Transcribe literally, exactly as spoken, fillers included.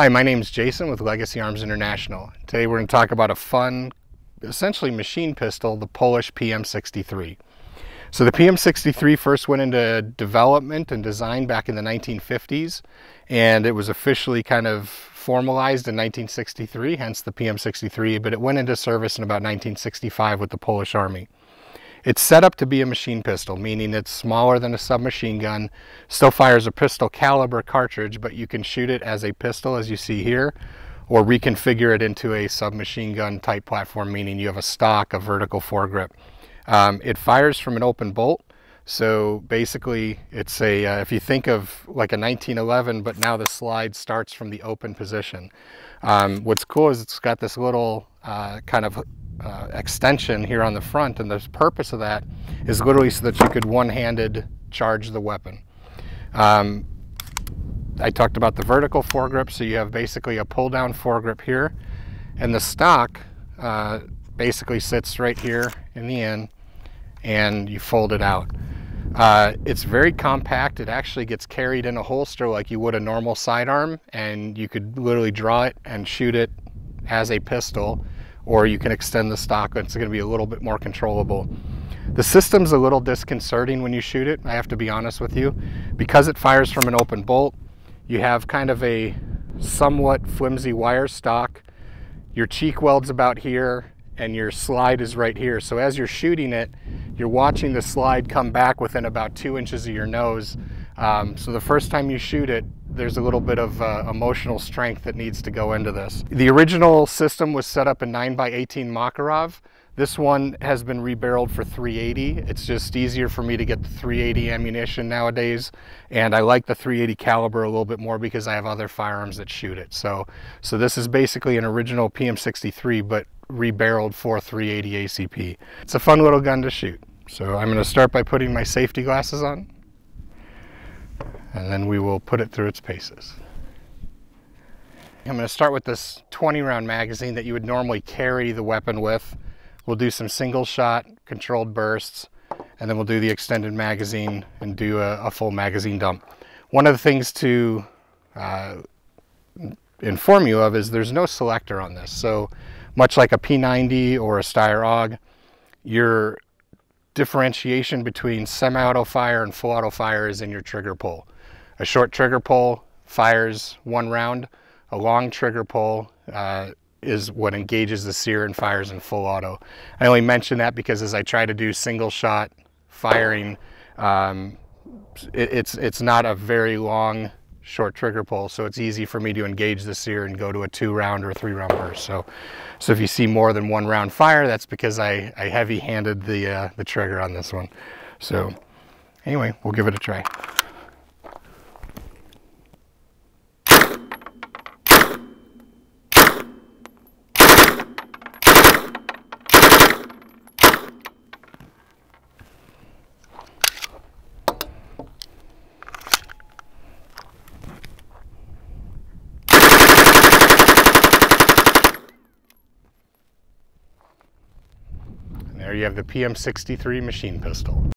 Hi, my name is Jason with Legacy Arms International. Today we're going to talk about a fun, essentially machine pistol, the Polish P M sixty-three. So the P M sixty-three first went into development and design back in the nineteen fifties, and it was officially kind of formalized in nineteen sixty-three, hence the P M sixty-three, but it went into service in about nineteen sixty-five with the Polish Army. It's set up to be a machine pistol, meaning it's smaller than a submachine gun, still fires a pistol caliber cartridge, but you can shoot it as a pistol, as you see here, or reconfigure it into a submachine gun type platform, meaning you have a stock, a vertical foregrip. Um, it fires from an open bolt. So basically it's a, uh, if you think of like a nineteen eleven, but now the slide starts from the open position. Um, what's cool is it's got this little uh, kind of Uh, extension here on the front, and the purpose of that is literally so that you could one-handed charge the weapon. Um, I talked about the vertical foregrip, so you have basically a pull-down foregrip here, and the stock uh, basically sits right here in the end, and you fold it out. Uh, it's very compact. It actually gets carried in a holster like you would a normal sidearm, and you could literally draw it and shoot it as a pistol, or you can extend the stock. It's going to be a little bit more controllable. The system's a little disconcerting when you shoot it, I have to be honest with you. Because it fires from an open bolt, you have kind of a somewhat flimsy wire stock. Your cheek weld's about here, and your slide is right here. So as you're shooting it, you're watching the slide come back within about two inches of your nose. Um, so the first time you shoot it, there's a little bit of uh, emotional strength that needs to go into this. The original system was set up in nine by eighteen Makarov. This one has been rebarreled for three eighty. It's just easier for me to get the three eighty ammunition nowadays, and I like the three eighty caliber a little bit more because I have other firearms that shoot it. So, so this is basically an original P M sixty-three, but rebarreled for three eighty A C P. It's a fun little gun to shoot. So I'm gonna start by putting my safety glasses on, and then we will put it through its paces. I'm going to start with this twenty round magazine that you would normally carry the weapon with. We'll do some single shot, controlled bursts, and then we'll do the extended magazine and do a, a full magazine dump. One of the things to uh, inform you of is there's no selector on this. So much like a P ninety or a Steyr-Aug, you're differentiation between semi-auto fire and full-auto fire is in your trigger pull. A short trigger pull fires one round. A long trigger pull uh, is what engages the sear and fires in full auto. I only mention that because as I try to do single shot firing, um, it, it's, it's not a very long short trigger pull, so it's easy for me to engage the sear and go to a two round or a three round burst. So, so if you see more than one round fire, that's because I, I heavy handed the, uh, the trigger on this one. So anyway, we'll give it a try. There you have the P M sixty-three machine pistol.